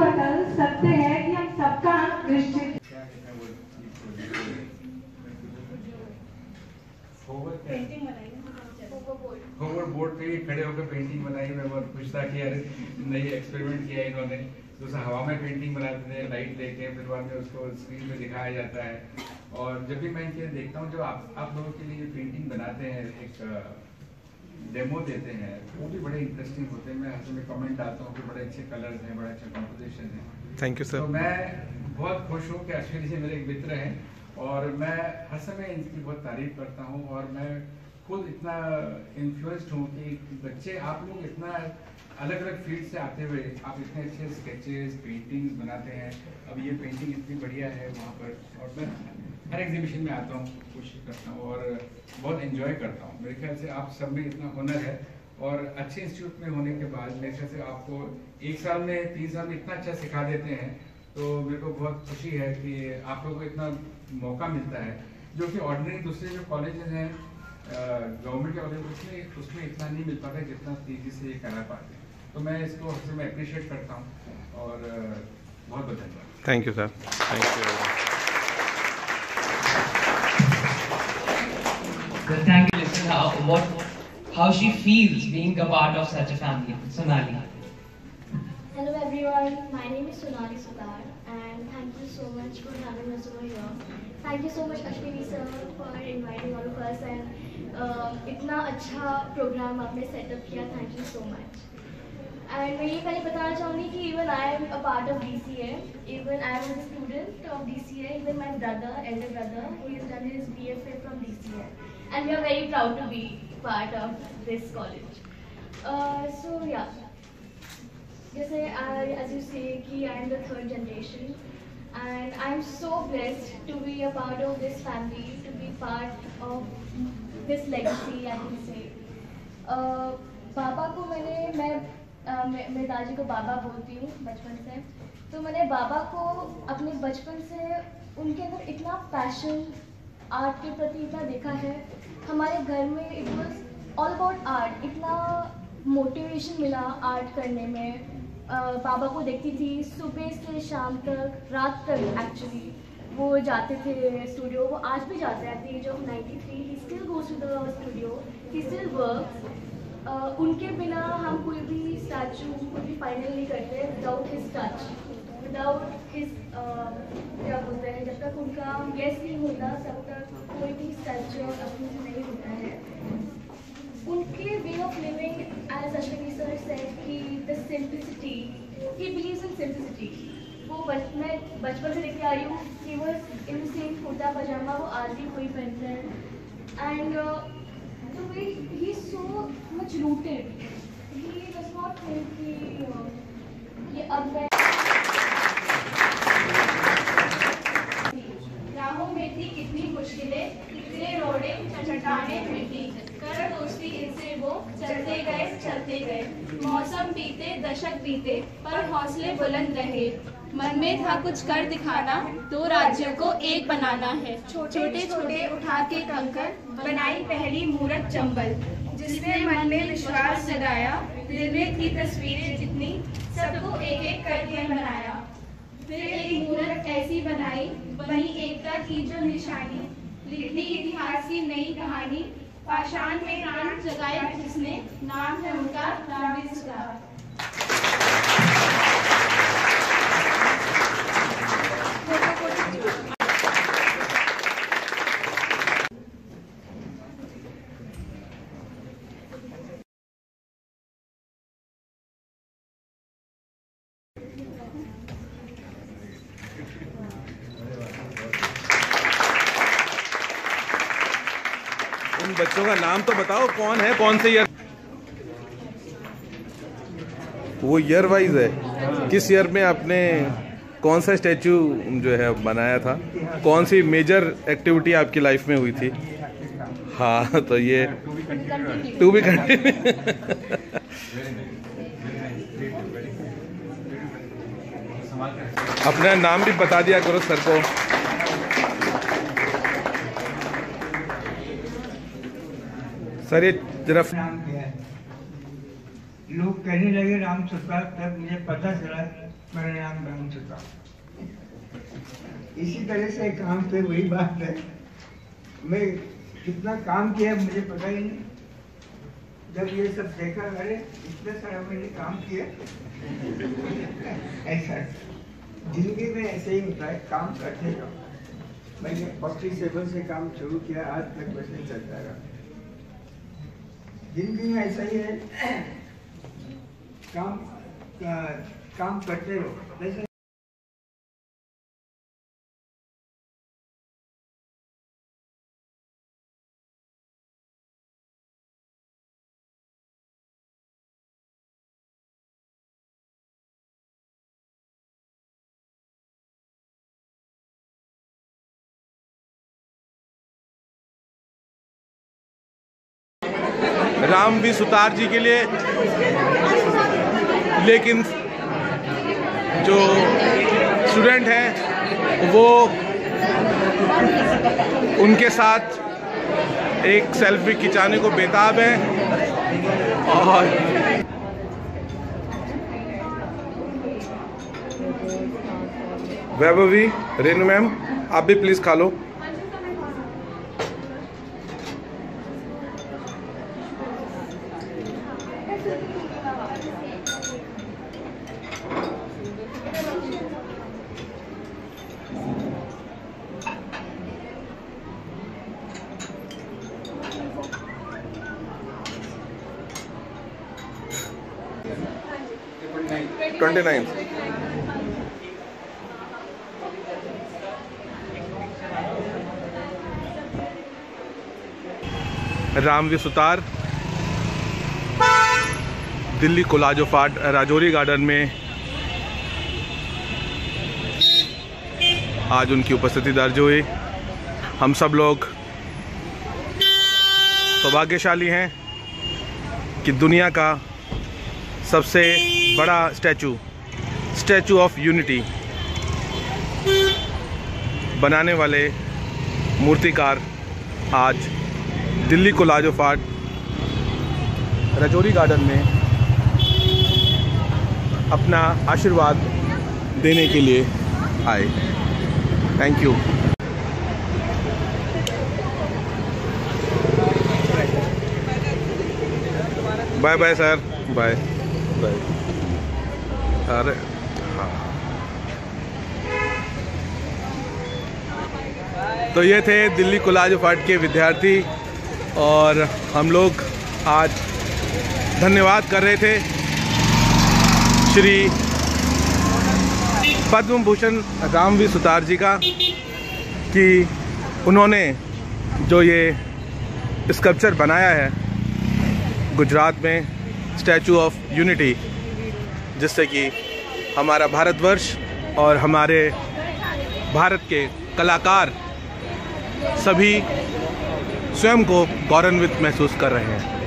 को अटल सत्य है कि हम सबका अंत निश्चित। बोर्ड पे खड़े होकर पेंटिंग बनाई, मैं बहुत खुश था कि अरे नहीं एक्सपेरिमेंट किया इन्होंने। तो हवा में पेंटिंग बनाते थे, लाइट देते हैं, फिर बाद में उसको स्क्रीन पे दिखाया जाता है। और जब भी मैं इनके देखता हूँ जो आप लोगों के लिए पेंटिंग बनाते हैं, एक डेमो देते हैं, वो भी बड़े इंटरेस्टिंग होते हैं। मैं हर समय कमेंट आता हूँ कि बड़े अच्छे कलर्स हैं, बड़े अच्छे कॉम्पोजिशन है। Thank you sir. तो मैं बहुत खुश हूँ कि अश्विनी जी मेरे एक मित्र हैं और मैं हर समय इनकी बहुत तारीफ करता हूँ। और मैं खुद इतना इन्फ्लुएंस्ड हूँ कि बच्चे आप लोग इतना अलग अलग फील्ड से आते हुए आप इतने अच्छे स्केचेस पेंटिंग्स बनाते हैं। अब ये पेंटिंग इतनी बढ़िया है वहाँ पर, और मैं हर एग्जीबिशन में आता हूँ, कोशिश करता हूँ और बहुत एंजॉय करता हूँ। मेरे ख्याल से आप सब में इतना हुनर है और अच्छे इंस्टीट्यूट में होने के बाद मेरे ख्याल से आपको एक साल में 3 साल में इतना अच्छा सिखा देते हैं। तो मेरे को बहुत खुशी है कि आप लोगों को इतना मौका मिलता है, जो कि ऑर्डिनरी दूसरे जो कॉलेजेस हैं गवर्नमेंट के कॉलेज उसमें इतना नहीं मिल पाता जितना तेजी से ये करा पाते हैं। तो मैं इसको हर समय अप्रिशिएट करता हूँ और बहुत बहुत धन्यवाद। Thank you sir, thank you. Thank you. Listen how what how she feels being a part of such a family. Sonali. Hello everyone, my name is Sonali Sutar and thank you so much for having us over here. Thank you so much Ashwini sir for inviting all of us and इतना अच्छा program आपने setup किया, thank you so much. And मैं ये पहले बताना चाहूँगी कि even I am a part of DCA, even I am a student of DCA, even my brother elder brother he has done his BFA from DCA and we are very proud to be part of this college. So yeah जैसे as you say कि I am the third generation and I'm so blessed to be a part of this family, to be part of this legacy I can say। baba ko मैं दादी को बाबा बोलती हूँ बचपन से। तो मैंने बाबा को अपने बचपन से उनके अंदर इतना पैशन आर्ट के प्रति इतना देखा है। हमारे घर में it was all about art, इतना मोटिवेशन मिला आर्ट करने में। बाबा को देखती थी सुबह से शाम तक, रात तक एक्चुअली वो जाते थे स्टूडियो। वो आज भी जाते हैं, at the age of 93 he still goes to the studio, he still works. उनके बिना हम कोई भी स्टैचू कोई भी फाइनल नहीं करते, without his touch, without his क्या बोलते हैं, जब तक उनका येस नहीं होता तब तक कोई भी स्टैचू अप्रूव नहीं होता है। उनके way of living as Ashwini sir said कि the simplicity, he believes in simplicity. वो मैं बचपन से देखते आ रही हूँ कि वो इन सेम कुर्ता पजामा वो आज भी कोई पहनते हैं। एंड तो वे he so much rooted, he does not think कि ये अब मैं राहों में थी कितनी मुश्किलें, कितने रोड़े चटाने मिट्टी कर दोस्ती इनसे वो चलते गए चलते गए। मौसम बीते दशक बीते पर हौसले बुलंद रहे, मन में था कुछ कर दिखाना, 2 राज्यों को एक बनाना है। छोटे छोटे उठा के कंकर बनाई पहली मूरत चंबल, जिसने मन में विश्वास जगाया, दिल में थी तस्वीरें जितनी, सबको एक एक करके बनाया। फिर एक मूरत ऐसी बनाई वही एकता की जो निशानी, लिखी इतिहास की नई कहानी, पाषाण में प्राण जगाए जिसने, नाम है उनका रामजी सुतार। बच्चों का नाम तो बताओ कौन है, कौन से ईयर? वो ईयर वाइज है, किस ईयर में आपने कौन सा स्टैचू जो है बनाया था, कौन सी मेजर एक्टिविटी आपकी लाइफ में हुई थी? हाँ तो ये टू बी कंटिन्यू। अपना नाम भी बता दिया करो सर को। सर ये तरफ नाम क्या है? लोग कहने लगे राम सुतार, तब मुझे पता चला मेरा नाम राम सुतार। इसी तरह से काम पे वही बात है, मैं कितना काम किया मुझे पता ही नहीं। जब ये सब देखा अरे इतना सारा मैंने काम किया ऐसा जिंदगी में ऐसे ही होता है, काम करते रहो। मैंने 47 से काम शुरू किया, आज तक वैसे चलता रहा। जिंदगी में ऐसा ही है, काम करते रहो। वैसे राम भी सुतार जी के लिए, लेकिन जो स्टूडेंट हैं वो उनके साथ एक सेल्फी खिंचाने को बेताब हैं। और वैभव जी, रेनू मैम, आप भी प्लीज़ खा लो। Ramvi Sutar Delhi college of art Rajouri garden में आज उनकी उपस्थिति दर्ज हुई। हम सब लोग सौभाग्यशाली हैं कि दुनिया का सबसे बड़ा स्टैचू ऑफ यूनिटी बनाने वाले मूर्तिकार आज Delhi college of art Rajouri garden में अपना आशीर्वाद देने के लिए आए। Thank you. Bye bye sir, bye bye. अरे हाँ, तो ये थे दिल्ली कॉलेज ऑफ आर्ट के विद्यार्थी और हम लोग आज धन्यवाद कर रहे थे श्री पद्म भूषण रामवी सुतार जी का कि उन्होंने जो ये स्कल्पचर बनाया है गुजरात में, स्टैचू ऑफ यूनिटी, जिससे कि हमारा भारतवर्ष और हमारे भारत के कलाकार सभी स्वयं को गौरवान्वित महसूस कर रहे हैं।